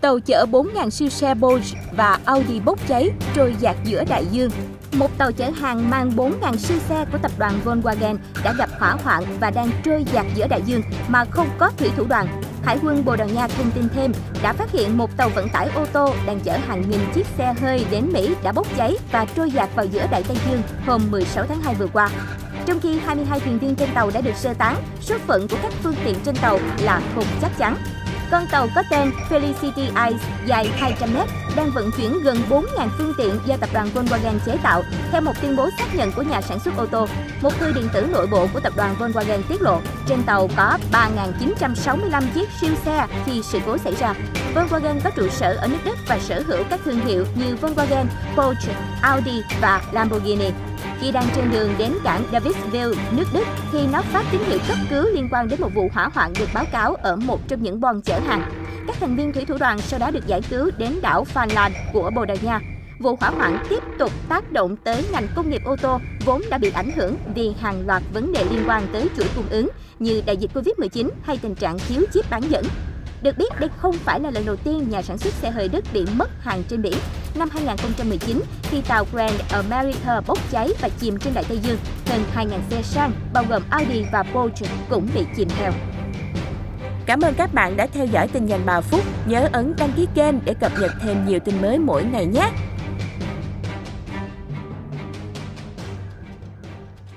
Tàu chở 4.000 siêu xe Porsche và Audi bốc cháy trôi dạt giữa đại dương. Một tàu chở hàng mang 4.000 siêu xe của tập đoàn Volkswagen đã gặp hỏa hoạn và đang trôi dạt giữa đại dương mà không có thủy thủ đoàn. Hải quân Bồ Đào Nha thông tin thêm đã phát hiện một tàu vận tải ô tô đang chở hàng nghìn chiếc xe hơi đến Mỹ đã bốc cháy và trôi dạt vào giữa Đại Tây Dương hôm 16 tháng 2 vừa qua. Trong khi 22 thuyền viên trên tàu đã được sơ tán, số phận của các phương tiện trên tàu là không chắc chắn. Con tàu có tên Felicity Ice dài 200 m đang vận chuyển gần 4.000 phương tiện do tập đoàn Volkswagen chế tạo, theo một tuyên bố xác nhận của nhà sản xuất ô tô. Một thư điện tử nội bộ của tập đoàn Volkswagen tiết lộ trên tàu có 3.965 chiếc siêu xe khi sự cố xảy ra. Volkswagen có trụ sở ở nước Đức và sở hữu các thương hiệu như Volkswagen, Porsche, Audi và Lamborghini. Khi đang trên đường đến cảng Davidsville, nước Đức, thì nó phát tín hiệu cấp cứu liên quan đến một vụ hỏa hoạn được báo cáo ở một trong những bon chở hàng. Các thành viên thủy thủ đoàn sau đó được giải cứu đến đảo Finland của Bồ Đào Nha. Vụ hỏa hoạn tiếp tục tác động tới ngành công nghiệp ô tô vốn đã bị ảnh hưởng vì hàng loạt vấn đề liên quan tới chuỗi cung ứng như đại dịch Covid-19 hay tình trạng thiếu chip bán dẫn. Được biết, đây không phải là lần đầu tiên nhà sản xuất xe hơi Đức bị mất hàng trên biển. Năm 2019, khi tàu Grand America bốc cháy và chìm trên Đại Tây Dương, hơn 2.000 xe sang, bao gồm Audi và Porsche cũng bị chìm theo. Cảm ơn các bạn đã theo dõi tin nhanh 3 phút. Nhớ ấn đăng ký kênh để cập nhật thêm nhiều tin mới mỗi ngày nhé!